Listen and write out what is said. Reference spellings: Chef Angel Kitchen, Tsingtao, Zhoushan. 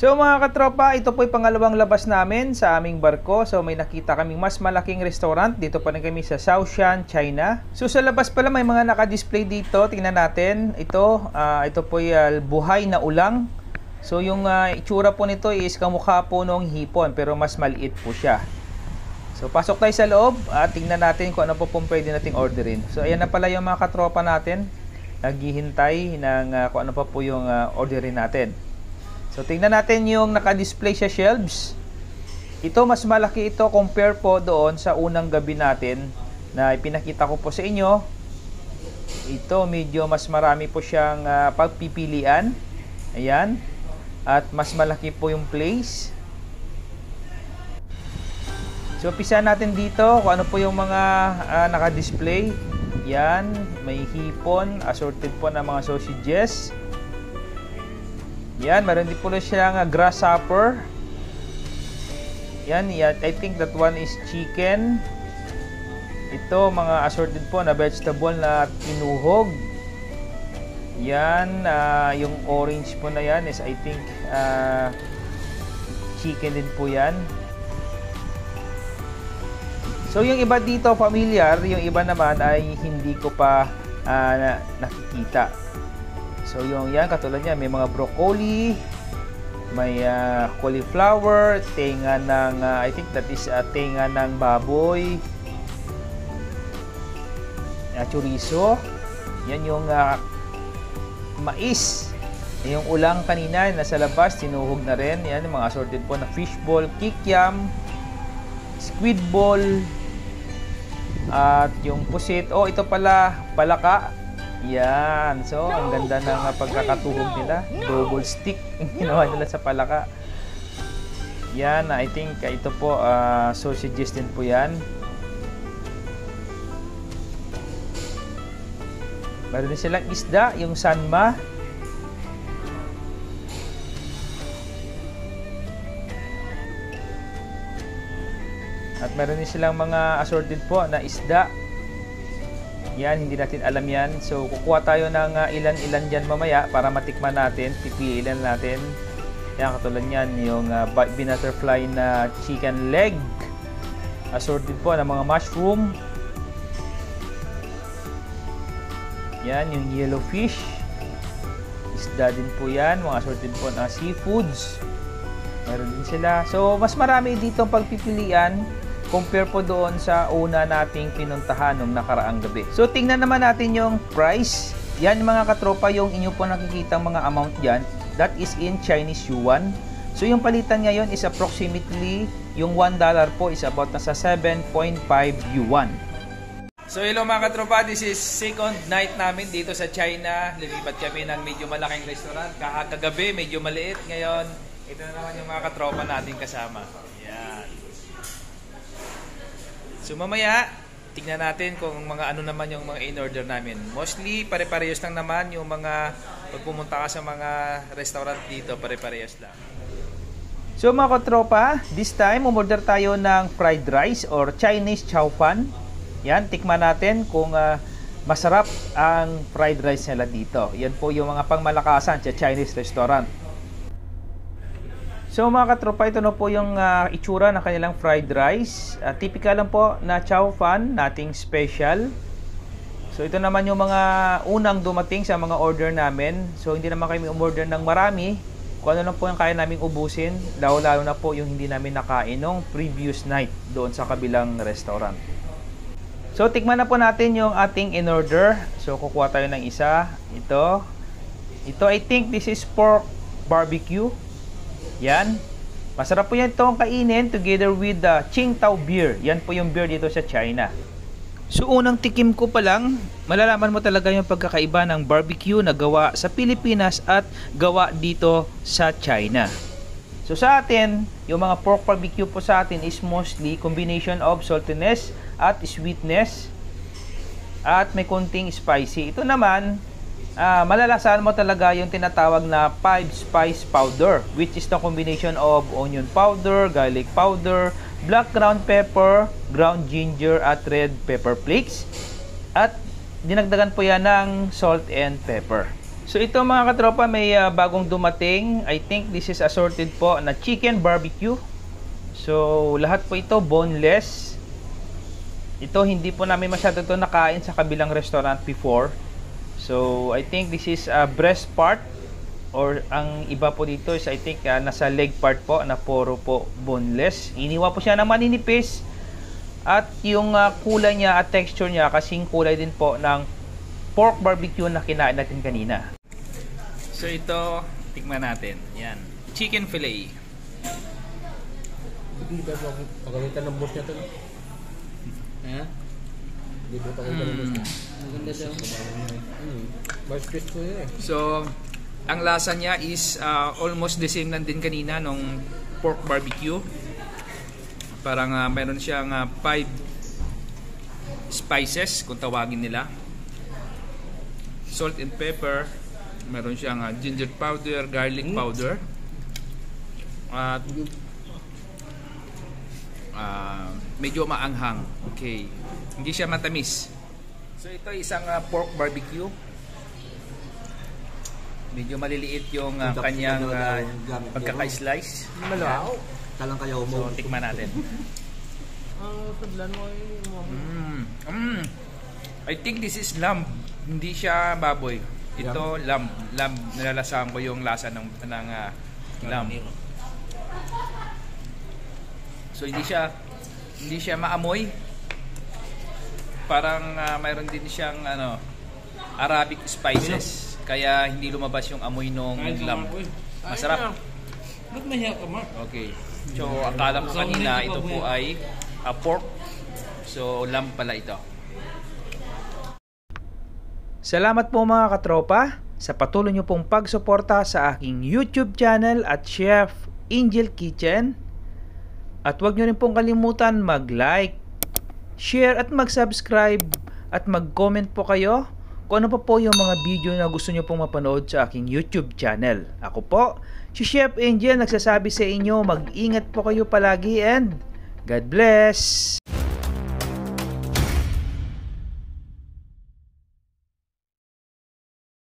So mga katropa, ito po yung pangalawang labas namin sa aming barko. So may nakita kaming mas malaking restaurant. Dito pa rin kami sa Zhoushan, China. So sa labas pala may mga naka-display dito. Tingnan natin. Ito po yung buhay na ulang. So yung itsura po nito is kamukha po noong hipon pero mas maliit po siya. So pasok tayo sa loob at tingnan natin kung ano po pong pwede nating orderin. So ayan na pala yung mga katropa natin. Naghihintay ng kung ano pa po yung orderin natin. So, tingnan natin yung naka-display sa shelves. Ito, mas malaki ito compare po doon sa unang gabi natin na ipinakita ko po sa inyo. Ito, medyo mas marami po siyang pagpipilian. Ayan. At mas malaki po yung place. So, umpisa natin dito kung ano po yung mga naka-display. Ayan. May hipon. Assorted po ng mga sausages. Yan, meron din po siyang grasshopper. Yan, I think that one is chicken. Ito, mga assorted po na vegetable na tinuhog. Yan, yung orange po na yan is I think chicken din po yan. So, yung iba dito familiar, yung iba naman ay hindi ko pa nakikita. So yung yan, katulad niya, may mga broccoli, may cauliflower, tenga ng, I think that is tenga ng baboy, chorizo, yan yung mais, yung ulang kanina, nasa labas, tinuhog na rin, yan yung mga assorted po na fishball, kikiam, squid ball, at yung pusit, oh ito pala, palaka. Yan. So, ang ganda ng pagkakatuhog nila. Double stick ang ginawa nila sa palaka. Yan. I think ito po, sausages din po yan. Meron din silang isda, yung sanma. At meron din silang mga assorted po na isda. Yan, hindi natin alam yan. So, kukuha tayo ng ilan-ilan dyan mamaya para matikman natin, pipiliin natin. Yan, katulad yan, yung butterfly na chicken leg. Assorted po ng mga mushroom. Yan, yung yellow fish. Isda din po yan. Mga assorted po na seafoods. Meron din sila. So, mas marami dito ang pagpipilian. Compare po doon sa una nating pinuntahan nung nakaraang gabi. So, tingnan naman natin yung price. Yan mga katropa, yung inyo po nakikita mga amount dyan. That is in Chinese Yuan. So, yung palitan ngayon is approximately, yung $1 po is about nasa 7.5 Yuan. So, hello mga katropa. This is second night namin dito sa China. Lumipat kami ng medyo malaking restaurant. Kagabi, medyo maliit. Ngayon, ito na naman yung mga katropa natin kasama. Yan. So mamaya, tignan natin kung mga ano naman yung mga in-order namin. Mostly, pare-parehas lang naman yung mga pag pumunta ka sa mga restaurant dito, pare-parehas lang. So mga katropa, this time, umorder tayo ng fried rice or Chinese chow fan. Yan, tikman natin kung masarap ang fried rice nila dito. Yan po yung mga pangmalakasan sa Chinese restaurant. So mga katropa, ito na po yung itsura ng kanilang fried rice. Typical lang po na chow fan, nating special. So ito naman yung mga unang dumating sa mga order namin. So hindi naman kami umorder ng marami. Kung ano lang po yung kaya naming ubusin, lalo-lalo na po yung hindi namin nakain nung previous night doon sa kabilang restaurant. So tikman na po natin yung ating in-order. So kukuha tayo ng isa. Ito I think this is pork barbecue. Yan. Masarap po yan itong kainin together with the Tsingtao beer. Yan po yung beer dito sa China. So unang tikim ko pa lang, malalaman mo talaga yung pagkakaiba ng barbecue na gawa sa Pilipinas at gawa dito sa China. So sa atin, yung mga pork barbecue po sa atin is mostly combination of saltiness at sweetness. at may konting spicy. Ito naman, malalasahan mo talaga yung tinatawag na 5-spice powder, which is the combination of onion powder, garlic powder, black ground pepper, ground ginger, at red pepper flakes. At dinagdagan po yan ng salt and pepper. So ito mga katropa, may bagong dumating. I think this is assorted po na chicken barbecue. So lahat po ito boneless. Ito hindi po namin masyado ito nakain sa kabilang restaurant before. So I think this is a breast part, or ang iba po dito is I think nasa leg part po na puro po boneless. Iniwa po siya ng maninipis, at yung kulay niya at texture niya kasing kulay din po ng pork barbecue na kinain natin kanina. So ito, tikman natin. Yan, chicken fillet. Hindi ba pagamitan ng boss niya ito? Ha? So, ang lasa niya is almost the same lang din kanina nung pork barbecue. Parang meron siyang 5 spices kung tawagin nila. Salt and pepper, meron siyang ginger powder, garlic powder, at medyo maanghang. Okay. Hindi siya matamis. So ito isang pork barbecue. Medyo maliliit yung kanyang pagkaka-slice. Malawak. Talang kayo mo. So tikman natin. I think this is lamb. Hindi siya baboy. Ito lamb. Lamb. Nalalasahan ko yung lasa ng lamb. So hindi siya maamoy. Parang mayroon din siyang Arabic spices, kaya hindi lumabas yung amoy nung lamb. Masarap. Okay. So akala ko kanina ito po ay pork. So lamb pala ito. Salamat po mga katropa sa patuloy niyo pong pagsuporta sa aking YouTube channel at Chef Angel Kitchen. At huwag niyo rin pong kalimutan mag-like, share at mag-subscribe at mag-comment po kayo kung ano pa po yung mga video na gusto nyo pong mapanood sa aking YouTube channel. Ako po, si Chef Angel, nagsasabi sa inyo mag-ingat po kayo palagi and God bless!